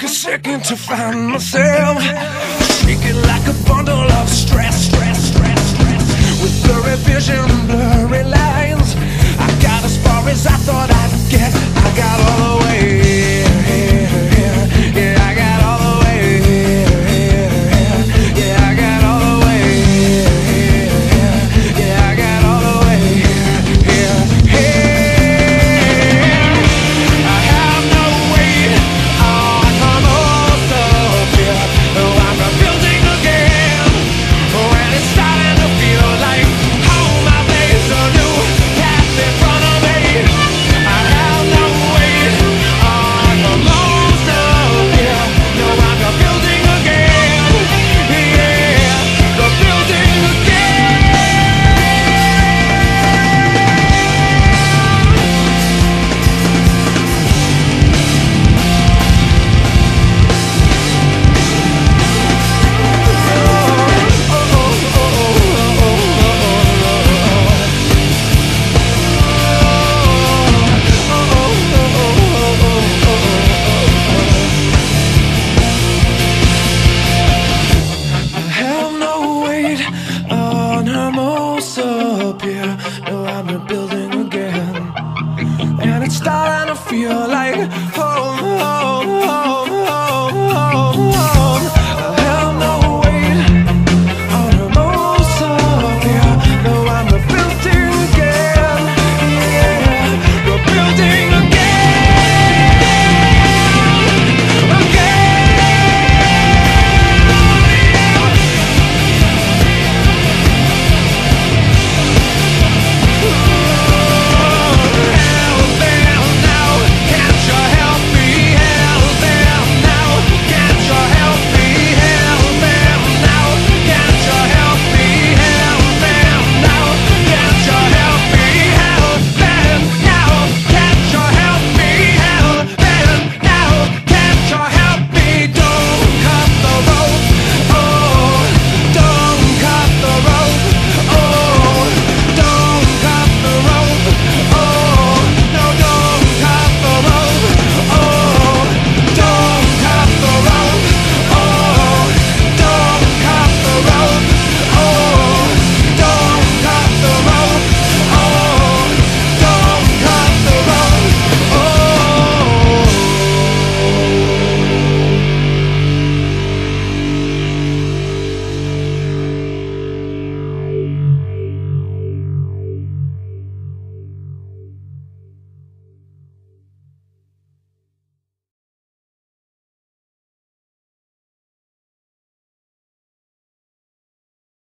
Second to find myself shaking like a bundle of stress. With blurry vision and blurry lines, I got as far as I thought I'd get. I got all the way.